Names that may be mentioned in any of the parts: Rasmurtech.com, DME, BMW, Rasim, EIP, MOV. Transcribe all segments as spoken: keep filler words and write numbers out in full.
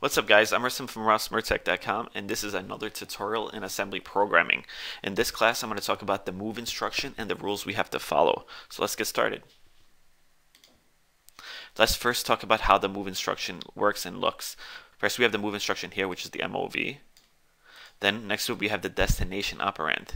What's up guys, I'm Rasm from Rasmurtech dot com, and this is another tutorial in assembly programming. In this class I'm going to talk about the move instruction and the rules we have to follow. So let's get started. Let's first talk about how the move instruction works and looks. First we have the move instruction here, which is the M O V. Then next to it we have the destination operand.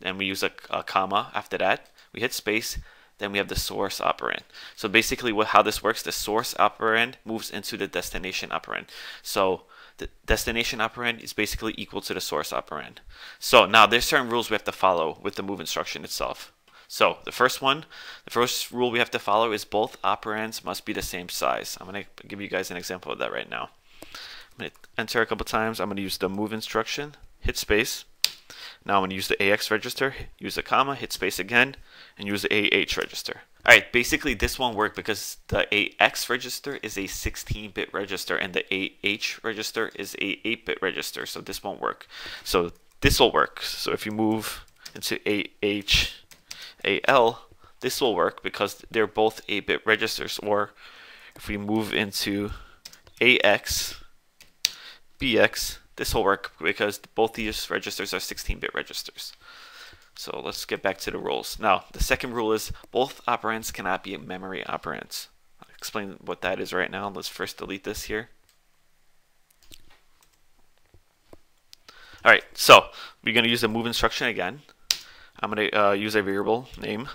Then we use a, a comma after that. We hit space. Then we have the source operand. So basically what, how this works, the source operand moves into the destination operand. So the destination operand is basically equal to the source operand. So now there's certain rules we have to follow with the move instruction itself. So the first one, the first rule we have to follow is both operands must be the same size. I'm gonna give you guys an example of that right now. I'm gonna enter a couple times. I'm gonna use the move instruction, hit space. Now I'm going to use the A X register, use a comma, hit space again, and use the A H register. Alright, basically this one worked because the A X register is a sixteen bit register and the A H register is a eight bit register, so this won't work. So this will work. So if you move into A H, A L, this will work because they're both eight bit registers. Or if we move into A X, B X, this will work because both these registers are sixteen bit registers. So let's get back to the rules. Now, the second rule is both operands cannot be memory operands. I'll explain what that is right now. Let's first delete this here. All right, so we're going to use the move instruction again. I'm going to uh, use a variable name,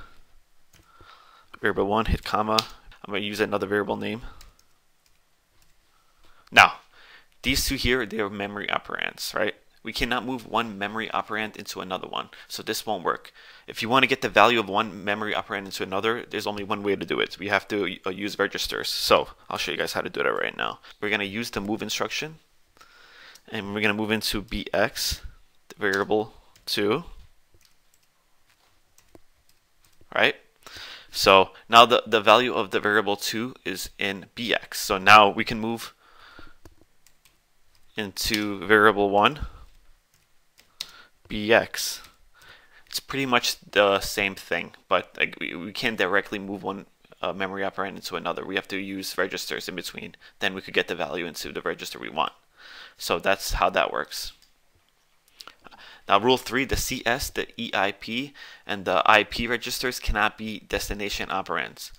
variable one, hit comma. I'm going to use another variable name. Now, these two here, they are memory operands, right? We cannot move one memory operand into another one, so this won't work. If you want to get the value of one memory operand into another, there's only one way to do it. We have to use registers, so I'll show you guys how to do that right now. We're going to use the move instruction, and we're going to move into B X, the variable two, right? So now the, the value of the variable two is in B X, so now we can move into variable one, B X. It's pretty much the same thing, but like, we, we can't directly move one uh, memory operand into another. We have to use registers in between. Then we could get the value into the register we want. So that's how that works. Now rule three, the C S, the E I P, and the I P registers cannot be destination operands.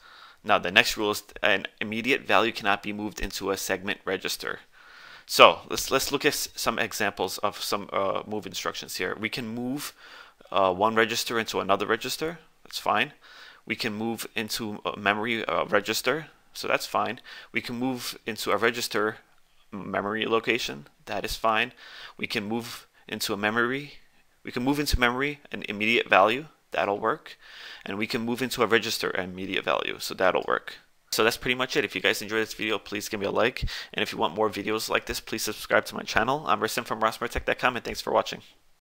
Now the next rule is an immediate value cannot be moved into a segment register. So let's let's look at some examples of some uh, move instructions here. We can move uh, one register into another register. That's fine. We can move into a memory uh, register. So that's fine. We can move into a register memory location. That is fine. We can move into a memory. We can move into memory an immediate value. That'll work. And we can move into a register an immediate value. So that'll work. So that's pretty much it. If you guys enjoyed this video, please give me a like. And if you want more videos like this, please subscribe to my channel. I'm Rasm from Rasmurtech dot com, and thanks for watching.